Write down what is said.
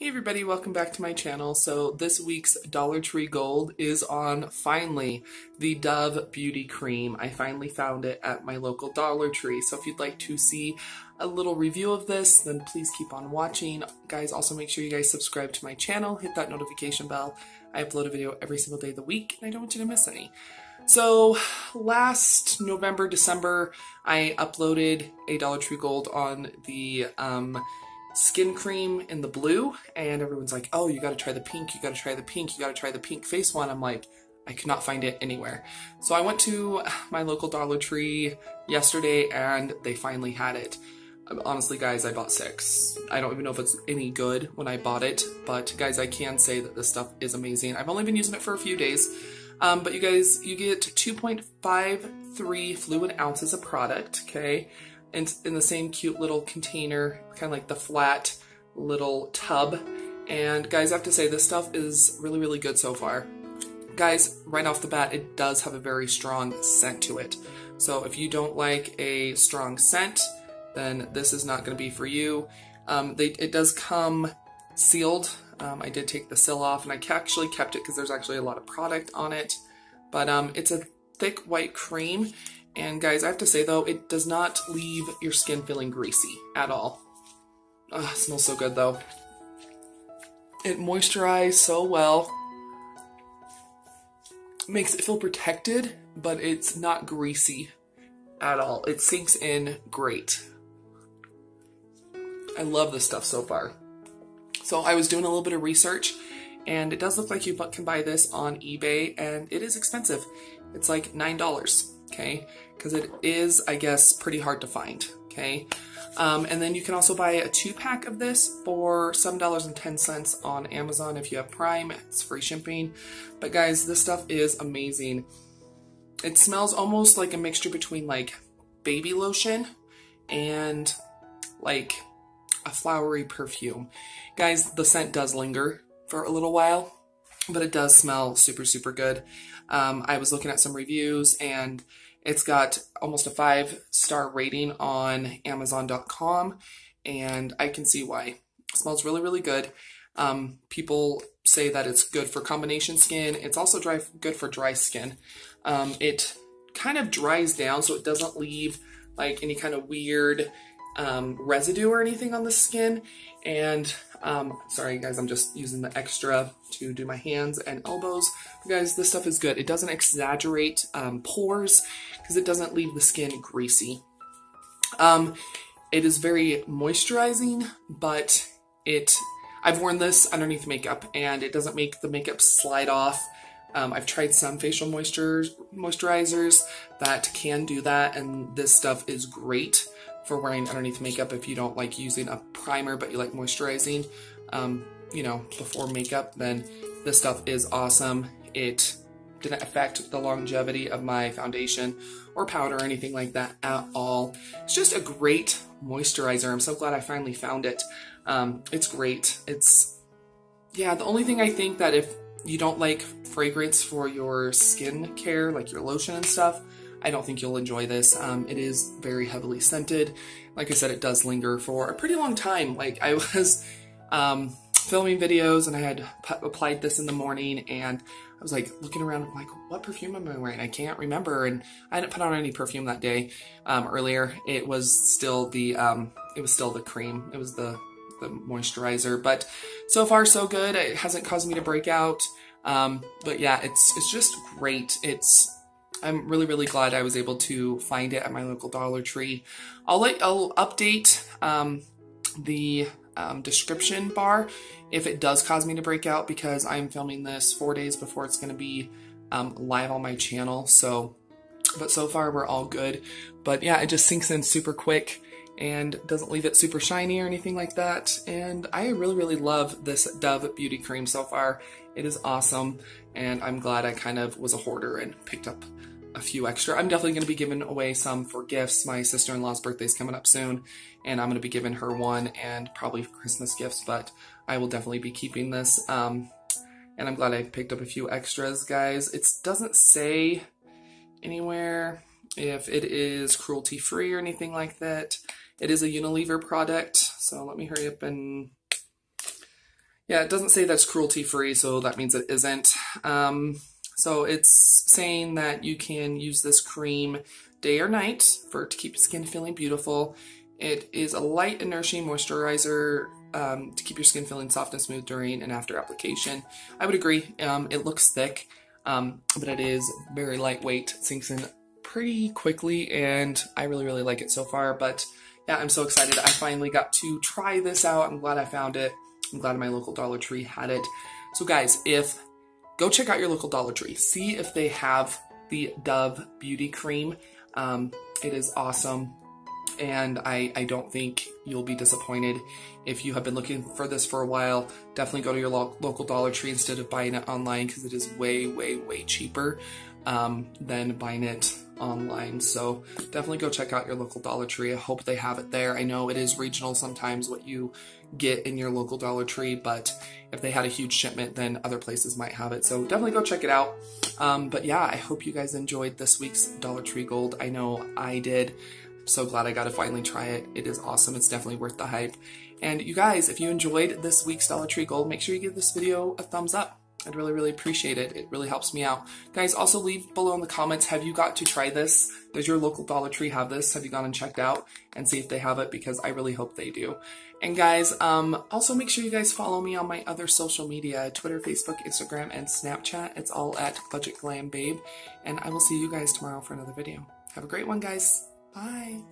Hey everybody, welcome back to my channel. So this week's Dollar Tree Gold is on, finally, the Dove Beauty Cream. I finally found it at my local Dollar Tree. So if you'd like to see a little review of this, then please keep on watching. Guys, also make sure you guys subscribe to my channel, hit that notification bell. I upload a video every single day of the week and I don't want you to miss any. So last November, December, I uploaded a Dollar Tree Gold on the skin cream in the blue, and everyone's like, oh, you gotta try the pink, you gotta try the pink, you gotta try the pink face one. I'm like, I could not find it anywhere. So I went to my local Dollar Tree yesterday and they finally had it. Honestly, guys, I bought 6. I don't even know if it's any good when I bought it, but guys, I can say that this stuff is amazing. I've only been using it for a few days, but you guys, you get 2.53 fluid ounces of product, okay? And in the same cute little container, kind of like the flat little tub. And guys, I have to say this stuff is really, really good so far. Guys, right off the bat, it does have a very strong scent to it. So if you don't like a strong scent, then this is not going to be for you. It does come sealed. I did take the seal off and I actually kept it because there's actually a lot of product on it. But it's a thick white cream. And guys, I have to say though, it does not leave your skin feeling greasy at all. Ugh, it smells so good though. It moisturizes so well. Makes it feel protected, but it's not greasy at all. It sinks in great. I love this stuff so far. So I was doing a little bit of research and it does look like you can buy this on eBay and it is expensive. It's like $9. Okay, because it is, I guess, pretty hard to find, okay? And then you can also buy a 2-pack of this for $7.10 on Amazon if you have Prime. It's free shipping. But guys, this stuff is amazing. It smells almost like a mixture between like baby lotion and like a flowery perfume. Guys, the scent does linger for a little while, but it does smell super, super good. I was looking at some reviews and it's got almost a 5-star rating on Amazon.com and I can see why. It smells really, really good. People say that it's good for combination skin. It's also good for dry skin. It kind of dries down so it doesn't leave like any kind of weird residue or anything on the skin. And sorry guys, I'm just using the extra to do my hands and elbows. But guys, this stuff is good. It doesn't exaggerate pores because it doesn't leave the skin greasy. It is very moisturizing, but I've worn this underneath makeup and it doesn't make the makeup slide off. I've tried some facial moisturizers that can do that, and this stuff is great for wearing underneath makeup if you don't like using a primer but you like moisturizing, you know, before makeup, then this stuff is awesome. It didn't affect the longevity of my foundation or powder or anything like that at all. It's just a great moisturizer. I'm so glad I finally found it. It's great. It's, yeah, the only thing I think that if you don't like fragrance for your skin care, like your lotion and stuff, I don't think you'll enjoy this. It is very heavily scented. Like I said, it does linger for a pretty long time. Like I was filming videos and I had applied this in the morning and I was like looking around, I'm like, what perfume am I wearing? I can't remember. And I hadn't put on any perfume that day. Earlier, it was still the cream. It was the moisturizer. But so far so good. It hasn't caused me to break out. But yeah, it's just great. I'm really, really glad I was able to find it at my local Dollar Tree. I'll update the description bar if it does cause me to break out, because I'm filming this 4 days before it's going to be live on my channel. So, but so far we're all good. But yeah, it just sinks in super quick and doesn't leave it super shiny or anything like that. And I really, really love this Dove Beauty Cream so far. It is awesome. And I'm glad I kind of was a hoarder and picked up a few extra. I'm definitely going to be giving away some for gifts. My sister-in-law's birthday is coming up soon and I'm going to be giving her one and probably Christmas gifts, but I will definitely be keeping this. And I'm glad I picked up a few extras, guys. It doesn't say anywhere if it is cruelty-free or anything like that. It is a Unilever product, so let me hurry up and Yeah, it doesn't say that's cruelty-free, so that means it isn't. So it's saying that you can use this cream day or night to keep your skin feeling beautiful. It is a light and nourishing moisturizer to keep your skin feeling soft and smooth during and after application. I would agree. It looks thick, but it is very lightweight. It sinks in pretty quickly, and I really like it so far. But yeah, I'm so excited. I finally got to try this out. I'm glad I found it. I'm glad my local Dollar Tree had it. So guys, go check out your local Dollar Tree. See if they have the Dove Beauty Cream. It is awesome, and I don't think you'll be disappointed. If you have been looking for this for a while, definitely go to your local Dollar Tree instead of buying it online, because it is way cheaper than buying it online. So definitely go check out your local Dollar Tree. I hope they have it there. I know it is regional sometimes what you get in your local Dollar Tree, but if they had a huge shipment, then other places might have it. So definitely go check it out. But yeah, I hope you guys enjoyed this week's Dollar Tree Gold. I know I did. I'm so glad I got to finally try it. It is awesome. It's definitely worth the hype. And you guys, if you enjoyed this week's Dollar Tree Gold, make sure you give this video a thumbs up. I'd really appreciate it. It really helps me out. Guys, also leave below in the comments, have you got to try this? Does your local Dollar Tree have this? Have you gone and checked out and see if they have it? Because I really hope they do. And guys, also make sure you guys follow me on my other social media, Twitter, Facebook, Instagram, and Snapchat. It's all at Budget Glam Babe. And I will see you guys tomorrow for another video. Have a great one, guys. Bye.